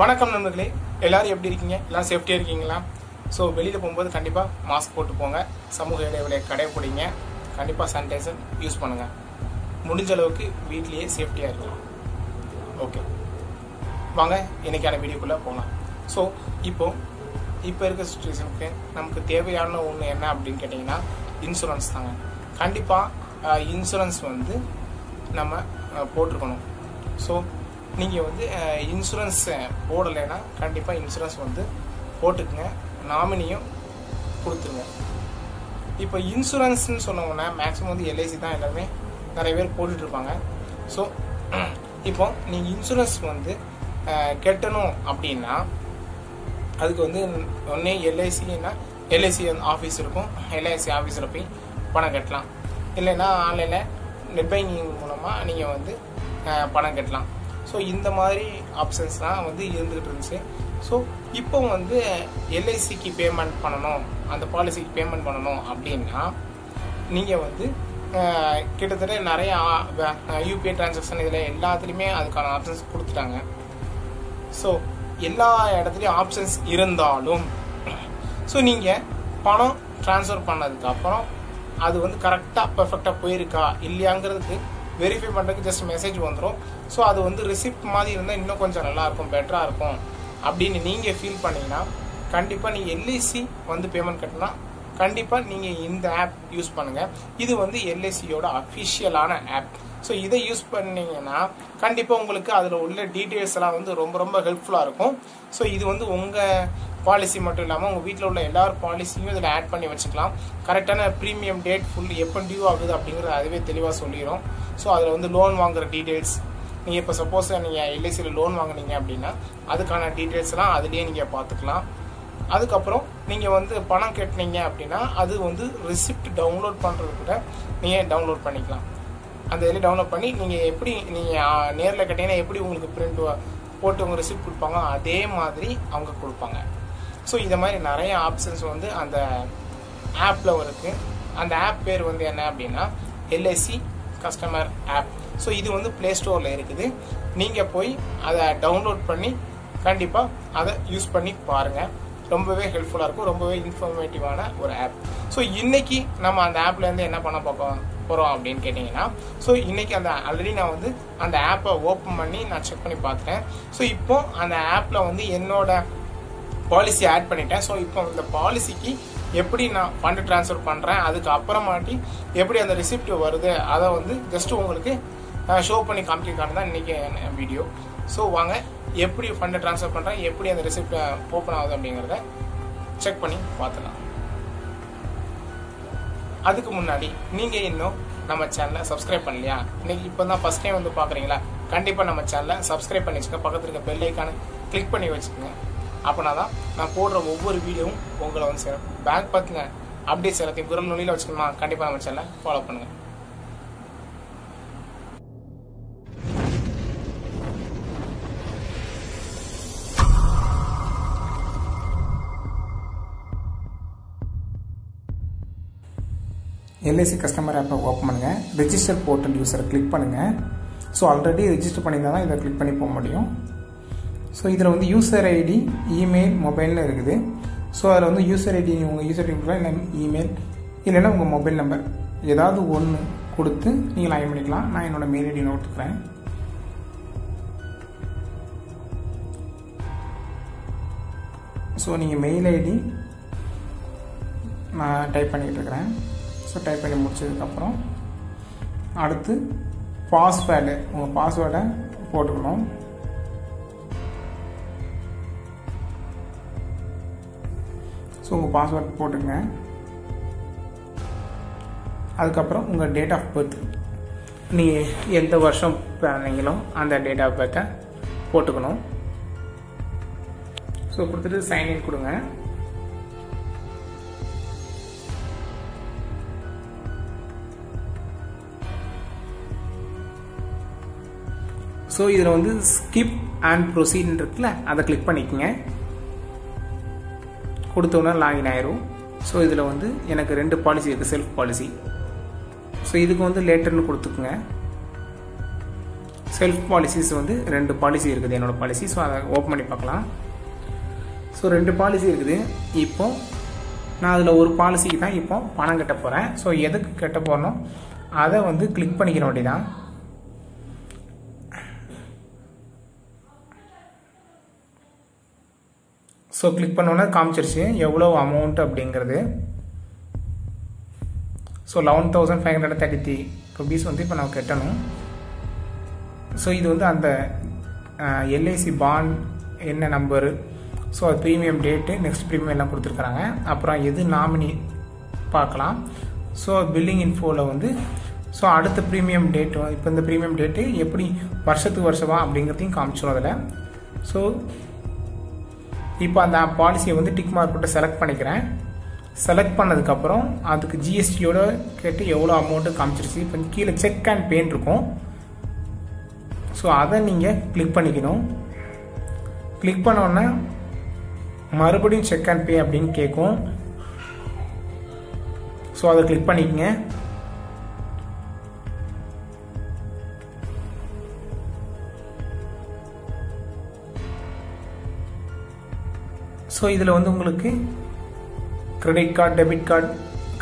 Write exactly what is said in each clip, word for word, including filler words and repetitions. வணக்கம் நண்பர்களே, எல்லாரும் எப்படி இருக்கீங்க? எல்லாம் சேஃப்டியாக இருக்கீங்களா? ஸோ வெளியில் போகும்போது கண்டிப்பாக மாஸ்க் போட்டு போங்க, சமூக இடைவெளியை கடைப்பிடிங்க, கண்டிப்பாக சானிடைசர் யூஸ் பண்ணுங்கள், முடிஞ்ச அளவுக்கு வீட்லேயே சேஃப்டியாக இருக்கலாம். ஓகே, வாங்க இன்றைக்கான வீடியோக்குள்ளே போகலாம். ஸோ இப்போது இப்போ இருக்கிற சுச்சுவேஷனுக்கு நமக்கு தேவையான ஒன்று என்ன அப்படின்னு கேட்டிங்கன்னா இன்சூரன்ஸ் தாங்க. கண்டிப்பாக இன்சூரன்ஸ் வந்து நம்ம போட்டிருக்கணும். ஸோ நீங்கள் வந்து இன்சூரன்ஸ் போடலைன்னா கண்டிப்பாக இன்சூரன்ஸ் வந்து போட்டுக்குங்க, நாமினியும் கொடுத்துருங்க. இப்போ இன்சூரன்ஸ்னு சொன்னோம்னா மேக்ஸிமம் வந்து எல்ஐசி தான் எல்லாருமே நிறைய பேர் போட்டுட்ருப்பாங்க. ஸோ இப்போ நீங்கள் இன்சூரன்ஸ் வந்து கட்டணும் அப்படின்னா அதுக்கு வந்து ஒன்றே எல்ஐசின்னா எல்ஐசி ஆஃபீஸ் இருக்கும், எல்ஐசி ஆஃபீஸில் போய் பணம் கட்டலாம், இல்லைன்னா ஆன்லைனில் நெட் பேங்கிங் மூலமாக நீங்கள் வந்து பணம் கட்டலாம். ஸோ இந்த மாதிரி ஆப்ஷன்ஸ்லாம் வந்து இருந்துகிட்டு இருந்துச்சு. ஸோ இப்போ வந்து எல்ஐசிக்கு பேமெண்ட் பண்ணணும், அந்த பாலிசிக்கு பேமெண்ட் பண்ணணும் அப்படின்னா நீங்கள் வந்து கிட்டத்தட்ட நிறைய யூபிஐ டிரான்சாக்ஷன் இதில் எல்லாத்துலேயுமே அதுக்கான ஆப்ஷன்ஸ் கொடுத்துட்டாங்க. ஸோ எல்லா இடத்துலையும் ஆப்ஷன்ஸ் இருந்தாலும் ஸோ நீங்கள் பணம் ட்ரான்ஸ்ஃபர் பண்ணதுக்கப்புறம் அது வந்து கரெக்டாக பர்ஃபெக்டாக போயிருக்கா இல்லையாங்கிறதுக்கு வெரிஃபை பண்ணுறதுக்கு ஜஸ்ட் மெசேஜ் வந்துடும். ஸோ அது வந்து ரிசிப்ட் மாதிரி இருந்தால் இன்னும் கொஞ்சம் நல்லாயிருக்கும், பெட்டராக இருக்கும் அப்படின்னு நீங்கள் ஃபீல் பண்ணிங்கன்னா கண்டிப்பாக நீங்கள் எல்ஐசி வந்து பேமெண்ட் கட்டினா கண்டிப்பாக நீங்கள் இந்த ஆப் யூஸ் பண்ணுங்கள். இது வந்து எல்ஐசியோட அஃபிஷியலான ஆப். ஸோ இதை யூஸ் பண்ணிங்கன்னா கண்டிப்பாக உங்களுக்கு அதில் உள்ள டீட்டெயில்ஸ் எல்லாம் வந்து ரொம்ப ரொம்ப ஹெல்ப்ஃபுல்லாக இருக்கும். ஸோ இது வந்து உங்கள் பாலிசி மட்டும் இல்லாமல் உங்கள் வீட்டில் உள்ள எல்லா பாலிசியும் இதில் ஆட் பண்ணி வச்சுக்கலாம். கரெக்டான ப்ரீமியம் டேட் ஃபுல் எப்போ டியூ ஆகுது அப்படிங்கிறது அதுவே தெளிவாக சொல்லிடும். ஸோ அதில் வந்து லோன் வாங்குகிற டீட்டெயில்ஸ், நீங்கள் இப்போ சப்போஸ் நீங்கள் எல்ஐசியில் லோன் வாங்கினீங்க அப்படின்னா அதுக்கான டீட்டெயில்ஸ்லாம் அதிலே நீங்கள் பார்த்துக்கலாம். அதுக்கப்புறம் நீங்கள் வந்து பணம் கட்டினீங்க அப்படின்னா அது வந்து ரிசிப்ட் டவுன்லோட் பண்ணுறது கூட நீங்கள் டவுன்லோட் பண்ணிக்கலாம். அந்த இதில் டவுன்லோட் பண்ணி நீங்கள் எப்படி நீங்கள் நேரில் கட்டிங்கன்னா எப்படி உங்களுக்கு பிரிண்ட் போட்டு அவங்க ரிசிப்ட் கொடுப்பாங்க அதே மாதிரி அவங்க கொடுப்பாங்க. ஸோ இந்த மாதிரி நிறைய ஆப்ஷன்ஸ் வந்து அந்த ஆப்பில் இருக்குது. அந்த ஆப் பேர் வந்து என்ன அப்படின்னா எல்ஐசி கஸ்டமர் ஆப். ஸோ இது வந்து ப்ளே ஸ்டோரில் இருக்குது, நீங்கள் போய் அதை டவுன்லோட் பண்ணி கண்டிப்பாக அதை யூஸ் பண்ணி பாருங்கள். ரொம்பவே ஹெல்ப்ஃபுல்லாக இருக்கும், ரொம்பவே இன்ஃபர்மேட்டிவான ஒரு ஆப். ஸோ இன்றைக்கி நம்ம அந்த ஆப்லேருந்து என்ன பண்ண பார்க்க போகிறோம் அப்படின்னு கேட்டிங்கன்னா ஸோ இன்றைக்கி அந்த ஆல்ரெடி நான் வந்து அந்த ஆப்பை ஓப்பன் பண்ணி நான் செக் பண்ணி பார்த்துட்டேன். ஸோ இப்போது அந்த ஆப்பில் வந்து என்னோடய பாலிசி ஆட் பண்ணிட்டேன். ஸோ இப்போ இந்த பாலிசிக்கு எப்படி நான் ஃபண்டு ட்ரான்ஸ்ஃபர் பண்ணுறேன், அதுக்கு அப்புறமாட்டி எப்படி அந்த ரிசிப்ட் வருது அதை வந்து ஜஸ்ட்டு உங்களுக்கு ஷோ பண்ணி காமிக்கிறதுக்கான தான் இன்றைக்கி வீடியோ. ஸோ வாங்க எப்படி ஃபண்டை ட்ரான்ஸ்ஃபர் பண்ணுறேன், எப்படி அந்த ரிசிப்ட் ஓப்பன் ஆகுது அப்படிங்கிறத செக் பண்ணி பார்த்துக்கலாம். அதுக்கு முன்னாடி நீங்கள் இன்னும் நம்ம சேனலை சப்ஸ்கிரைப் பண்ணலையா, இன்றைக்கி இப்போ தான் ஃபஸ்ட் டைம் வந்து பார்க்குறீங்களா, கண்டிப்பாக நம்ம சேனலை சப்ஸ்கிரைப் பண்ணி வச்சுக்கோங்க, பக்கத்தில் இருக்க பெல் ஐக்கானை கிளிக் பண்ணி வச்சுக்கோங்க. அப்படின்னா தான் நான் போடுற ஒவ்வொரு வீடியோவும் உங்களை வந்து சேரும். பேங்க் பார்த்துங்க அப்டேட்ஸ் எல்லாத்தையும் குரல் நொழியில் வச்சுக்கணுமா, கண்டிப்பாக நம்ம சேனலை ஃபாலோ பண்ணுங்கள். எல்ஐசி கஸ்டமர் ஆப்பை ஓப்பன் பண்ணுங்கள், ரிஜிஸ்டர் போர்ட்டல் யூஸரை கிளிக் பண்ணுங்கள். ஸோ ஆல்ரெடி ரிஜிஸ்டர் பண்ணியிருந்தால் தான் இதை கிளிக் பண்ணி போக முடியும். ஸோ இதில் வந்து யூசர் ஐடி, இமெயில், மொபைலில் இருக்குது. ஸோ அதில் வந்து யூசர் ஐடி உங்கள் யூசர் ஐடி இல்லை இமெயில் இல்லைன்னா உங்கள் மொபைல் நம்பர் ஏதாவது ஒன்று கொடுத்து நீங்கள் லாகின் பண்ணிக்கலாம். நான் என்னோடய மெயில் ஐடி நோட்டுக்கிறேன். ஸோ நீங்கள் மெயில் ஐடி நான் டைப் பண்ணிக்கிட்டு இருக்கிறேன். ஸோ டைப் பண்ணி முடிச்சதுக்கப்புறம் அடுத்து பாஸ்வேர்டு, உங்கள் பாஸ்வேர்டை போட்டுக்கணும். ஸோ உங்கள் பாஸ்வேர்ட் போட்டுங்க. அதுக்கப்புறம் உங்கள் டேட் ஆஃப் பர்த், நீங்கள் எந்த வருஷம் பிறந்தீங்களோ அந்த டேட் ஆஃப் பர்த்தை போட்டுக்கணும். ஸோ கொடுத்துட்டு சைன்இன் கொடுங்க. ஸோ இதில் வந்து ஸ்கிப் அண்ட் ப்ரொசீட் இருக்குல்ல அதை கிளிக் பண்ணிக்கோங்க. கொடுத்தோன்னா லாகின் ஆயிரும். ஸோ இதில் வந்து எனக்கு ரெண்டு பாலிசி இருக்குது, செல்ஃப் பாலிசி. ஸோ இதுக்கு வந்து லேட்டர்னு கொடுத்துக்குங்க. self policies வந்து ரெண்டு பாலிசி இருக்குது என்னோட பாலிசி சோ அதை ஓபன் பண்ணி பார்க்கலாம் சோ ரெண்டு பாலிசி இருக்குது இப்போ நான் அதுல ஒரு பாலிசிக்கு தான் இப்போ பணம் கட்ட போறேன் சோ எதுக்கு கட்ட போறனோ அதை வந்து கிளிக் பண்ணிக்கிற வேண்டியதான் சோ கிளிக் பண்ணோம்னா காமிச்சிருச்சு எவ்வளவு அமௌண்ட் அப்படிங்கிறது so eleven thousand five hundred thirty-three rupees வந்து இப்போ நான் கட்டணும் So, this is the L I C bond number. So, premium date, next premium. Then, this is nominee. So, billing info. So, add the premium date. Now, the premium date is year-to-year. So, now the policy is tick mark. Select Select the G S T amount. Check and paint. So அதை நீங்க click பண்ணிக்கணும் click பண்ணோம்னா மறுபடியும் check and pay அப்படினு கேக்கும் so அதை click பண்ணிக்கங்க so இதுல வந்து உங்களுக்கு credit card debit card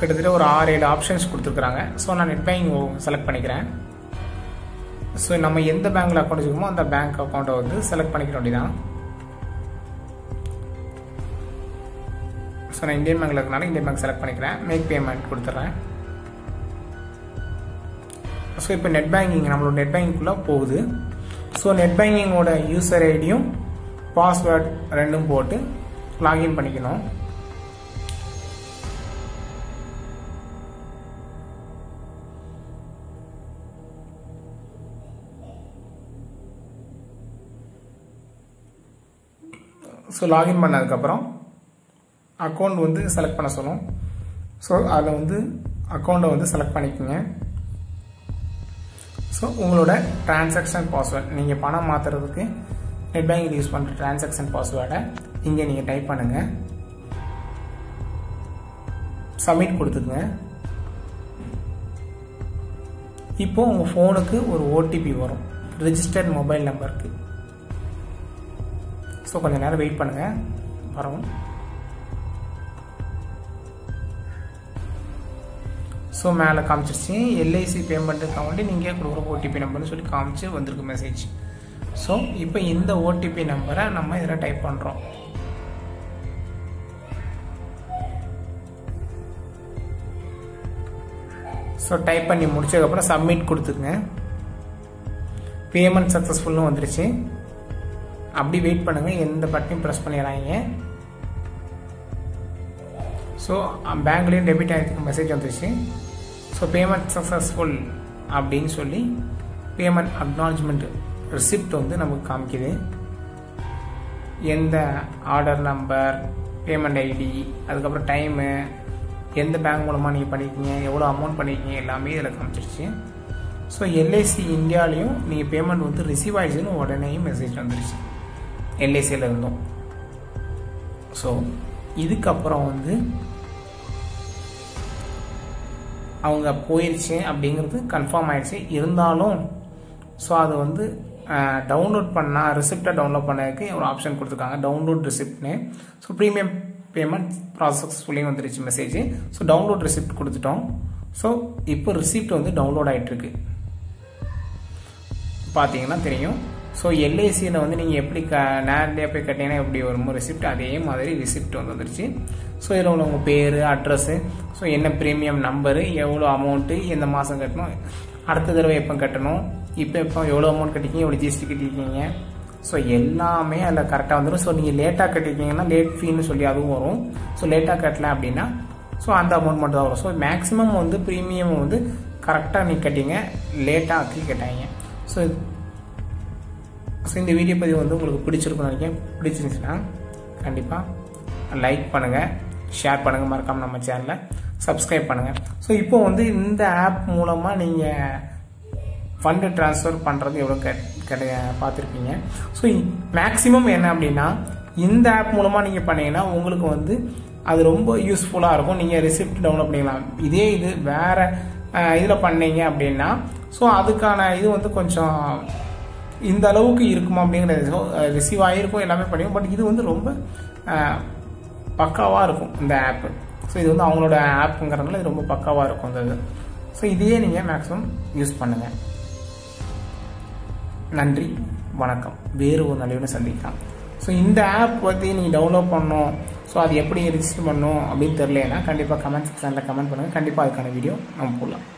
கிட்டத்தட்ட ஒரு six seven options கொடுத்திருக்காங்க சோ நான் net banking select பண்ணிக்கிறேன் So, நம்ம எந்த பேங்க்ல அக்கவுண்ட் வச்சிருக்கோமோ அந்த பேங்க் அக்கவுண்ட வந்து செலக்ட் பண்ணிக்க வேண்டியதான் சோ நான் இந்தியன் பேங்க்ல இருக்கனால இந்தியன் பேங்க் செலக்ட் பண்ணிக்கிறேன் மேக் பேமெண்ட் கொடுத்துறேன் சோ இப்போ நெட் பேங்கிங் நம்மளோட நெட் பேங்கிங்குள்ள போகுது சோ நெட் பேங்கிங்கோட யூசர் ஐடியும் பாஸ்வேர்ட் ரெண்டும் போட்டு லாகின் பண்ணிக்கணும் So login பண்ணதுக்கு அப்புறம் அக்கவுண்ட் வந்து செலக்ட் பண்ண சொல்லும் சோ அத வந்து அக்கவுண்ட வந்து செலக்ட் பண்ணிக்கங்க சோ உங்களோட ட்ரான்சாக்ஷன் பாஸ்வேர்ட் நீங்க பணம் மாத்துறதுக்கு நெட் பேங்கிங் யூஸ் பண்ற ட்ரான்சாக்ஷன் பாஸ்வேர்டை இங்க நீங்க டைப் பண்ணுங்க சப்மிட் கொடுத்துங்க இப்போ உங்க போனுக்கு ஒரு O T P வரும் ரெஜிஸ்டர்ட் மொபைல் நம்பருக்கு So, கொஞ்ச நேரம் வெயிட் பண்ணுங்க வரும் சோ மேல காமிச்சிருச்சு L I C payment account நீங்க கொடுக்குற O T P நம்பர்னு சொல்லி காமிச்சு வந்திருக்கு மெசேஜ் சோ இப்போ இந்த O T P நம்பரை நம்ம இதல டைப் பண்றோம் சோ டைப் பண்ணி முடிச்சதுக்கு அப்புறம் சப்மிட் கொடுத்துங்க பேமெண்ட் சக்சஸ்ஃபுல்னு வந்துருச்சு அப்படி வெயிட் பண்ணுங்க எந்த பட்டனையும் பிரஸ் பண்ணிராங்க சோ பேங்க்ல டெபிட் ஆயிருக்கு மெசேஜ் வந்துச்சு சோ பேமெண்ட் சக்சஸ்ஃபுல் அப்படினு சொல்லி பேமெண்ட் அக்னாலஜ்மென்ட் ரெசிப்ட் வந்து நமக்கு காமிக்குது எந்த ஆர்டர் நம்பர் பேமெண்ட் ஐடி அதுக்கு அப்புறம் டைம் எந்த பேங்க் மூலமா நீங்க பண்ணிருக்கீங்க எவ்வளவு அமௌண்ட் பண்ணிருக்கீங்க எல்லாமே இதல காமிச்சிருச்சு சோ L I C இந்தியாலயும் நீங்க பேமெண்ட் வந்து ரிசீவ் ஆயிடுச்சுன்னு உடனே மெசேஜ் வந்துருச்சு L I C ல இருந்தோம் சோ இதுக்கு அப்புறம் வந்து அவங்க போயிருச்சு அப்படிங்கிறது கன்ஃபார்ம் ஆயிடுச்சு இருந்தாலும் சோ அது வந்து டவுன்லோட் பண்ணா ரெசிப்ட் டவுன்லோட் பண்ணதுக்கு ஒரு ஆப்ஷன் கொடுத்திருக்காங்க டவுன்லோட் ரெசிப்ட்னு சோ பிரீமியம் பேமெண்ட் ப்ராசஸ்ஃபுல்லி வந்துருச்சு மெசேஜ் சோ டவுன்லோட் ரெசிப்ட் கொடுத்துட்டோம் சோ இப்போ ரெசிப்ட் வந்து டவுன்லோட் ஆயிட்டு இருக்கு பாத்தீங்கன்னா தெரியும் So, L I C ல வந்து நீங்க எப்படி நேரடியா போய் கட்டினா எப்படி வருமோ ரெசிப்ட் அதே மாதிரி ரெசிப்ட் வந்துருச்சு சோ இதுல உங்க பேரு அட்ரஸ் சோ என்ன பிரீமியம் நம்பர் எவ்வளவு அமௌண்ட் இந்த மாசம் கட்டணும் அடுத்த தடவை எப்ப கட்டணும் இப்போ இப்போ எவ்வளவு அமௌண்ட் கட்டிக்கீங்க எவ்வளவு ஜிஎஸ்டி கட்டிக்கீங்க சோ எல்லாமே அத கரெக்ட்டா வந்துரும் சோ நீங்க லேட்டா கட்டிக்கீங்கன்னா லேட் ஃபீன்னு சொல்லி அதுவும் வரும் சோ லேட்டா கட்டல அப்படினா சோ அந்த அமௌண்ட் மட்டும் தான் வரும் சோ மேக்ஸिमम வந்து பிரீமியம் வந்து கரெக்ட்டா நீ கட்டிங்க லேட்டா ஆக்கி கட்டாயீங்க சோ சோ இந்த வீடியோ பதிவு வந்து உங்களுக்கு பிடிச்சிருக்கும்னு நினைக்கிறேன் பிடிச்சிருந்துச்சுனா கண்டிப்பா லைக் பண்ணுங்க ஷேர் பண்ணுங்க மறக்காம நம்ம சேனலை சப்ஸ்கிரைப் பண்ணுங்க சோ இப்போ வந்து இந்த ஆப் மூலமா நீங்க ஃபண்ட் ட்ரான்ஸ்ஃபர் பண்றது எவ்வளவு பாத்திருப்பீங்க சோ மேக்ஸिमम என்ன அப்படினா இந்த ஆப் மூலமா நீங்க பண்ணீங்கன்னா உங்களுக்கு வந்து அது ரொம்ப யூஸ்ஃபுல்லா இருக்கும் நீங்க ரெசிப்ட் டவுன்லோட் பண்ணிக்கலாம் இதே இது வேற இதுல பண்ணீங்க அப்படினா சோ அதுக்கான இது வந்து கொஞ்சம் இந்த அளவுக்கு இருக்குமா அப்படிங்கிறது ரிசீவ் ஆகிருக்கும், எல்லாமே பண்ணியும். பட் இது வந்து ரொம்ப பக்காவாக இருக்கும் இந்த ஆப்பு. ஸோ இது வந்து அவங்களோட ஆப்புங்கிறதுனால இது ரொம்ப பக்காவாக இருக்கும் இந்த இது. ஸோ இதையே நீங்கள் மேக்ஸிமம் யூஸ் பண்ணுங்கள். நன்றி, வணக்கம். வேறு ஒரு நல்ல சந்திக்கலாம். ஸோ இந்த ஆப் பற்றி நீங்கள் டவுன்லோட் பண்ணணும், ஸோ அது எப்படி ரிஜிஸ்டர் பண்ணணும் அப்படின்னு தெரியலன்னா கண்டிப்பாக கமெண்ட் செக்ஷனில் கமெண்ட் பண்ணுங்கள். கண்டிப்பாக அதுக்கான வீடியோ நம்ம போடலாம்.